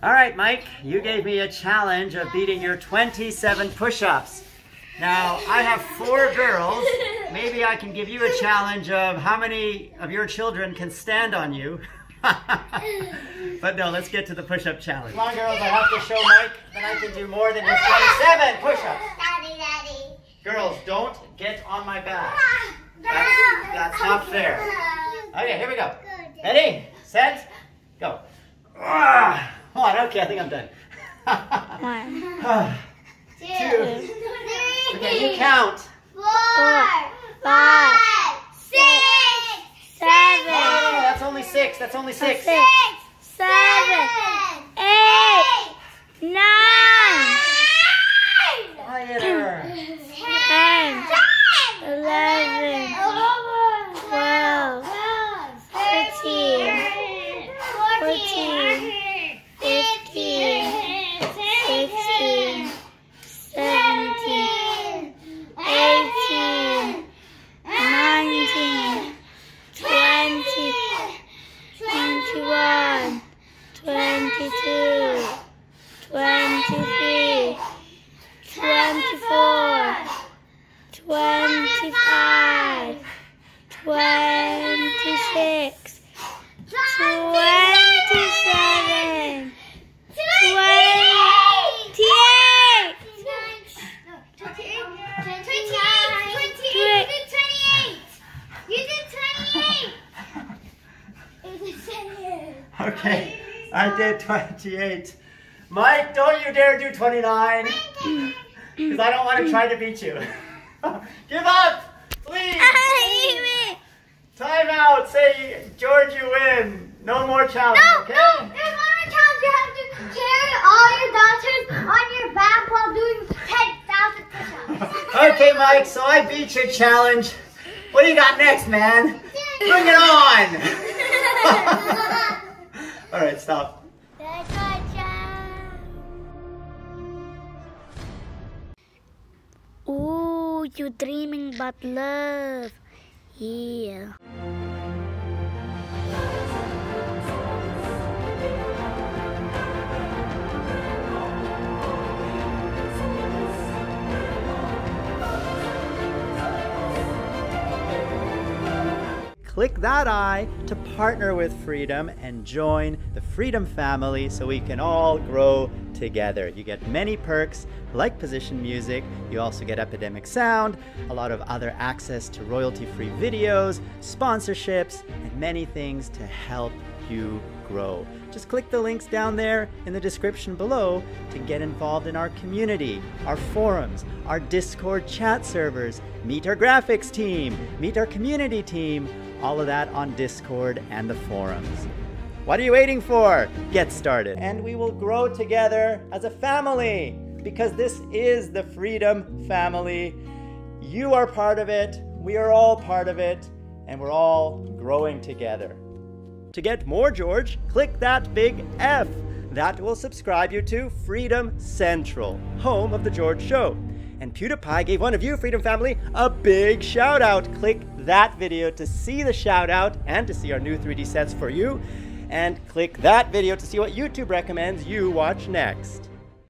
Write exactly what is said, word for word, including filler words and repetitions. All right, Mike, you gave me a challenge of beating your twenty-seven push-ups. Now, I have four girls. Maybe I can give you a challenge of how many of your children can stand on you. But no, let's get to the push-up challenge. Come on, girls, I have to show Mike that I can do more than just twenty-seven push-ups. Daddy, Daddy. Girls, don't get on my back. That's, that's not fair. Okay, here we go. Ready, set, go. Ah! Come on, okay, I think I'm done. One, two, two, three, okay, you count. Four, five, six, seven. Oh, no, that's only six, that's only six. Six, seven, eight, nine, quieter. Ten, eleven, twelve, thirteen, fourteen. Okay, I did twenty-eight. Mike, don't you dare do twenty-nine, because I don't want to try to beat you. Give up, please. Time out. Say, George, you win. No more challenge, no, okay? No, there's no more challenge. You have to carry all your daughters on your back while doing ten thousand push-ups. Okay, Mike, so I beat your challenge. What do you got next, man? Bring it on. All right, stop. Ooh, you dreaming about love. Yeah. Click that I to partner with Freedom and join the Freedom family so we can all grow together. You get many perks like position music. You also get Epidemic Sound, a lot of other access to royalty-free videos, sponsorships, and many things to help you grow. Just click the links down there in the description below to get involved in our community, our forums, our Discord chat servers, meet our graphics team, meet our community team, all of that on Discord and the forums. What are you waiting for? Get started. And we will grow together as a family, because this is the Freedom family. You are part of it, we are all part of it, and we're all growing together. To get more George, click that big F. That will subscribe you to Freedom Central, home of The George Show. And PewDiePie gave one of you, Freedom Family, a big shout out. Click that video to see the shout out and to see our new three D sets for you. And click that video to see what YouTube recommends you watch next.